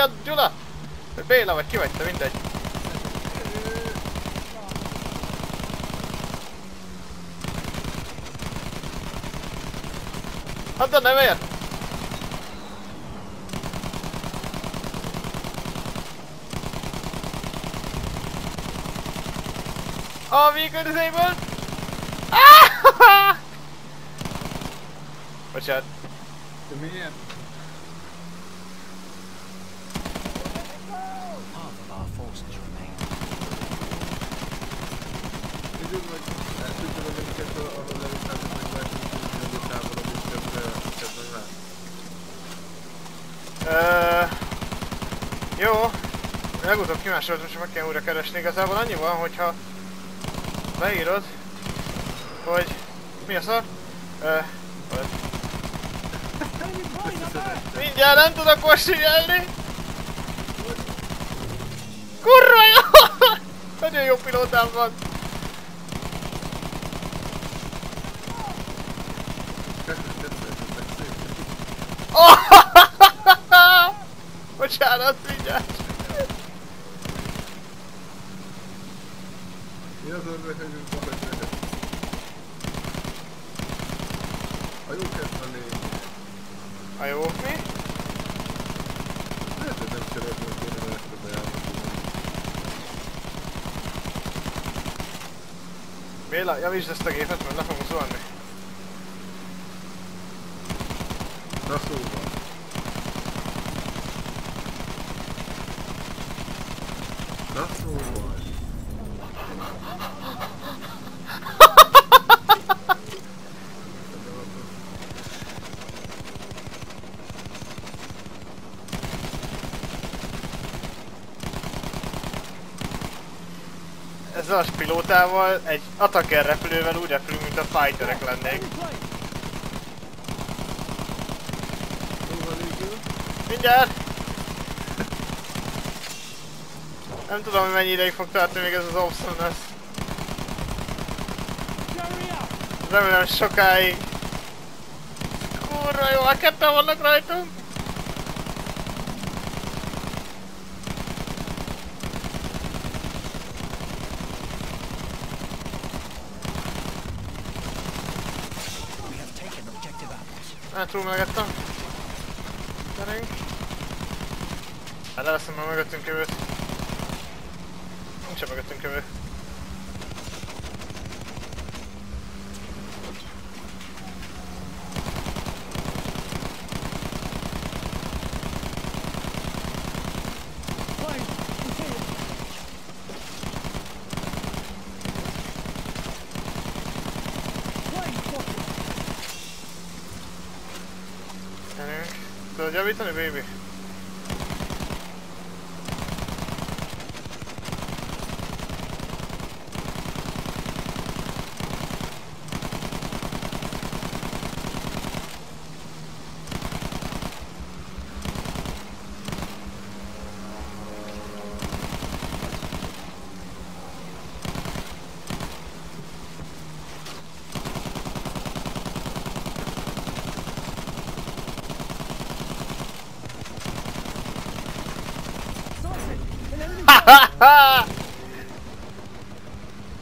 a Gyula? Béla vagy ki vagy te, mindegy. Hát de nem ér! Oh, vehicle disabled! Ah! Watch out. Come here. Half of our forces remain. Jó. Legutóbb kimásoltam, és meg kell újra keresni. Igazából annyi van, hogyha beírod, hogy mi a szar? Mindjárt nem tudok kocsijelni! Kurva jó! Nagyon jó pilótám van! Bocsánat, mindjárt! Mi az orvos, hogy úgy mondhatja? A jó kezd a lény. A jó mi? Lehet, hogy nem szeretném, hogy én nem ezt a bejáratot. Béla, javítsd ezt a gépet, mert le fogunk zuhanni. Na szóval. Na szóval. Ezzel a pilótával egy Attacker repülővel úgy repülünk, mint a fighterek lennék. Mindjárt! Nem tudom, hogy mennyi ideig fog tartani még ez az option lesz. Remélem sokáig. Kurva jó, a ketten vannak rajtunk. Eltrúmlegettem. Gyerünk. Hát elveszem már mögöttünk jövőt. Nincsen mögöttünk jövő. Tudod javítani, baby?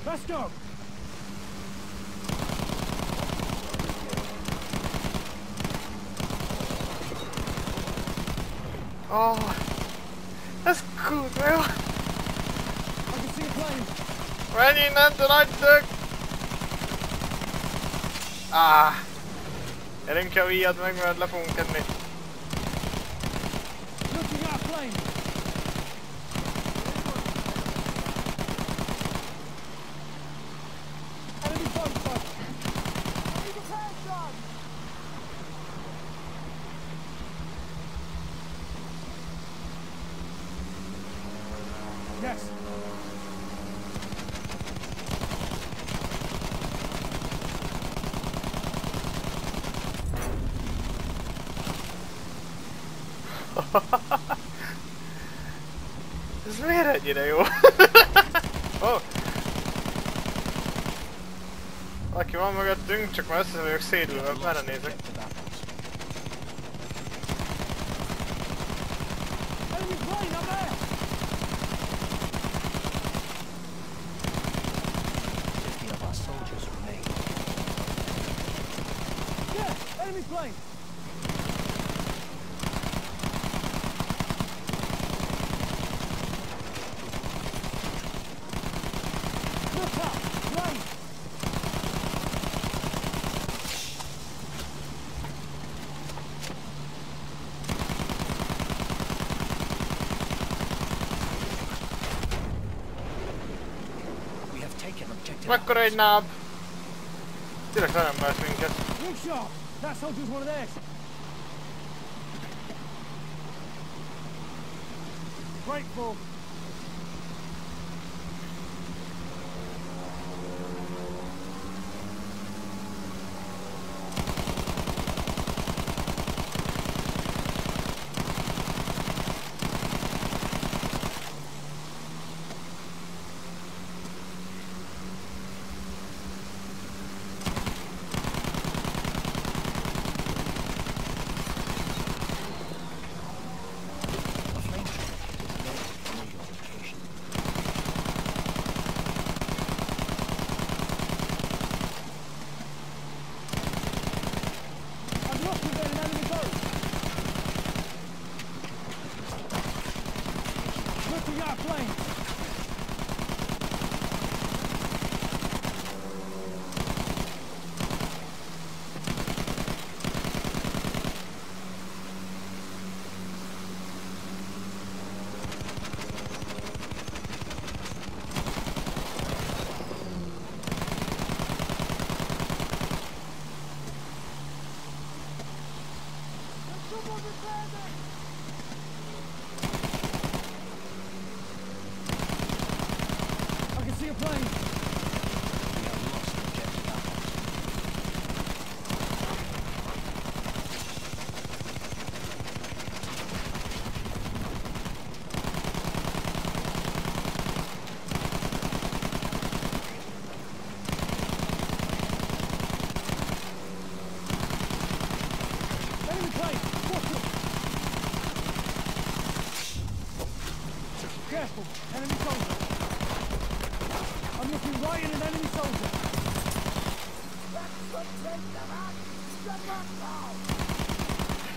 Let's go. Oh, that's cool, bro. I can see a plane. Ready, man, that I took. Ah, I didn't kill you. I don't know what happened to me. Looking at a plane. Yes. Ez miért ennyire jó? Oh. Aki van mögöttünk, csak már össze vagyok szédülve, merre nézek. 50 of our soldiers remain. Yeah, enemy plane! Mekkora egy náb! Tényleg elembelt minket.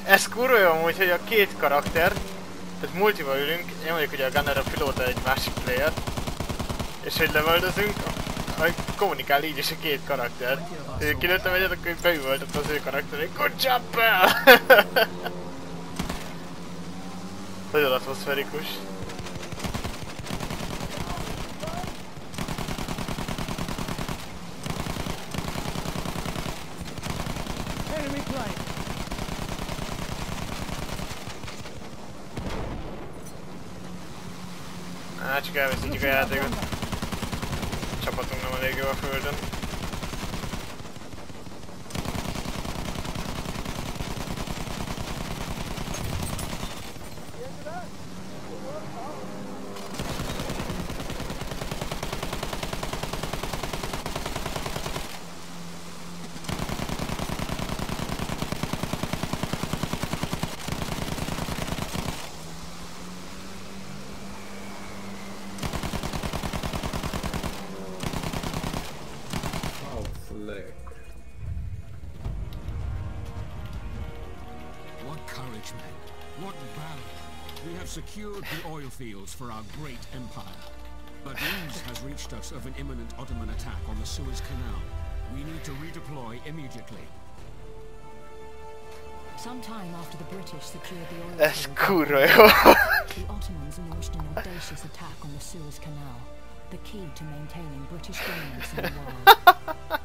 Ez kurva jó amúgy, hogy a két karakter, tehát multival ülünk, én mondjuk ugye a Gunner, a pilóta egy másik player, és hogy leveldözünk, kommunikál így is a két karakter. Én kilőttem egyet, akkor beüvöltött az ő karakterét, good job, pal! Nagyon atmoszferikus. Csak elveszítjük a játékot. A csapatunk nem elég jó a földön. Secured the oil fields for our great empire. But news has reached us of an imminent Ottoman attack on the Suez Canal. We need to redeploy immediately. Sometime after the British secured the oil fields, the Ottomans launched an audacious attack on the Suez Canal, the key to maintaining British dominance in the world.